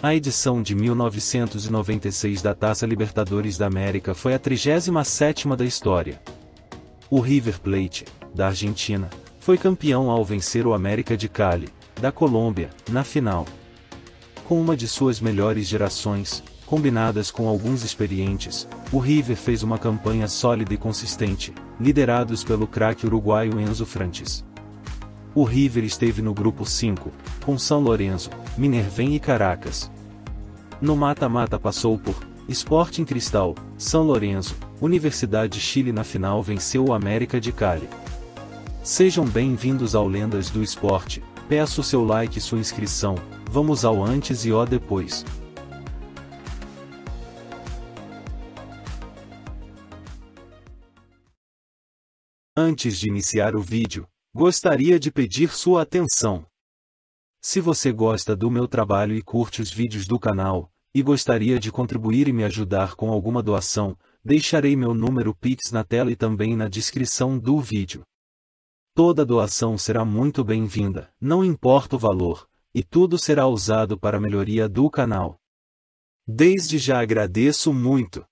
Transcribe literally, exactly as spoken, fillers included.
A edição de mil novecentos e noventa e seis da Taça Libertadores da América foi a trigésima sétima da história. O River Plate, da Argentina, foi campeão ao vencer o América de Cali, da Colômbia, na final. Com uma de suas melhores gerações, combinadas com alguns experientes, o River fez uma campanha sólida e consistente, liderados pelo craque uruguaio Enzo Francescoli. O River esteve no grupo cinco, com San Lorenzo, Minerva e Caracas. No mata-mata passou por Sporting Cristal, San Lorenzo, Universidade Chile, na final venceu o América de Cali. Sejam bem-vindos ao Lendas do Esporte, peço seu like e sua inscrição, vamos ao antes e ao depois. Antes de iniciar o vídeo, gostaria de pedir sua atenção. Se você gosta do meu trabalho e curte os vídeos do canal, e gostaria de contribuir e me ajudar com alguma doação, deixarei meu número Pix na tela e também na descrição do vídeo. Toda doação será muito bem-vinda, não importa o valor, e tudo será usado para a melhoria do canal. Desde já agradeço muito.